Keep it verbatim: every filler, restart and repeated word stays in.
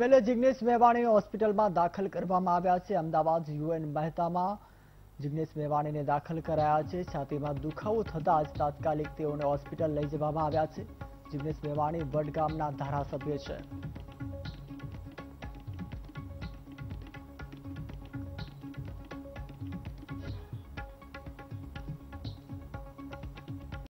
MLA Jignesh Mevani hospital में दाखिल करवामां આવ્યા છે। अमदावाद यूएन मेहता में जिग्नेश मेवाणी ने दाखिल कराया है। छाती में दुखावो थता ज तात्कालिक तेओने हॉस्पिटल लई जवामां આવ્યા છે। जिग्नेश मेवाणी वडगाम धारासभ्य है।